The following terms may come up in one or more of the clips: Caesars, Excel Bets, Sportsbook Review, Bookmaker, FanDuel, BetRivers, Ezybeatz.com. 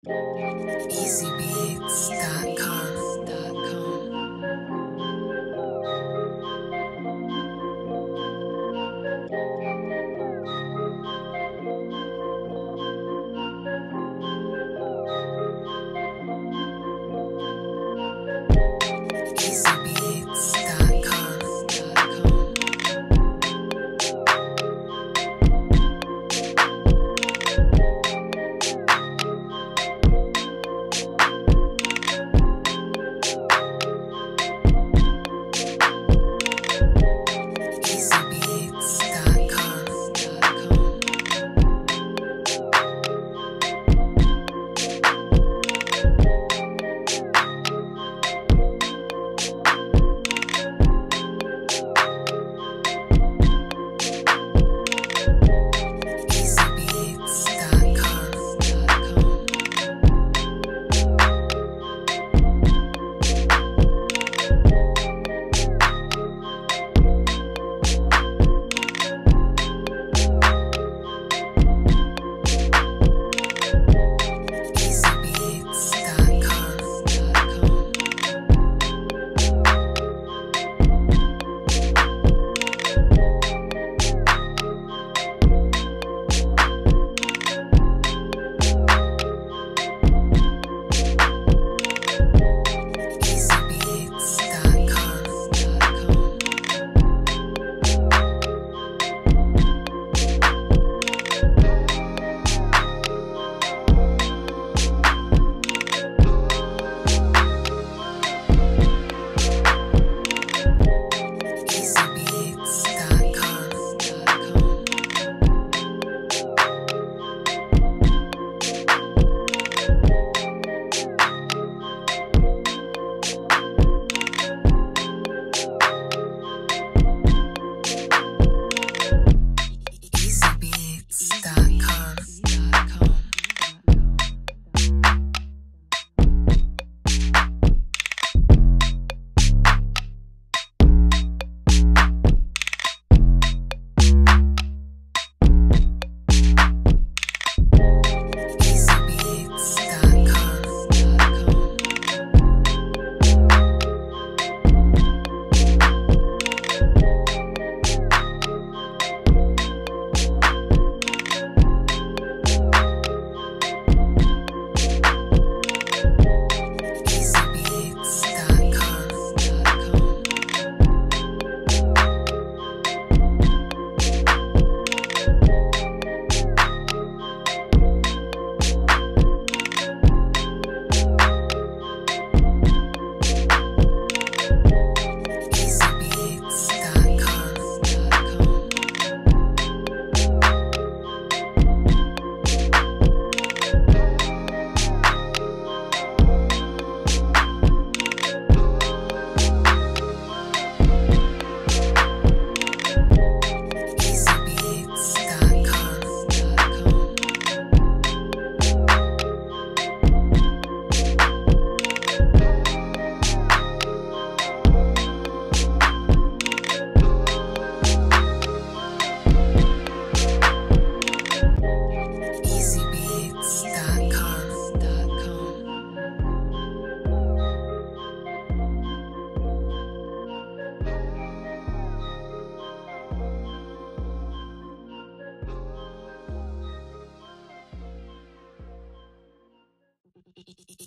Ezybeatz.com.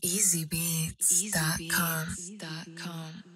Ezybeatz.com.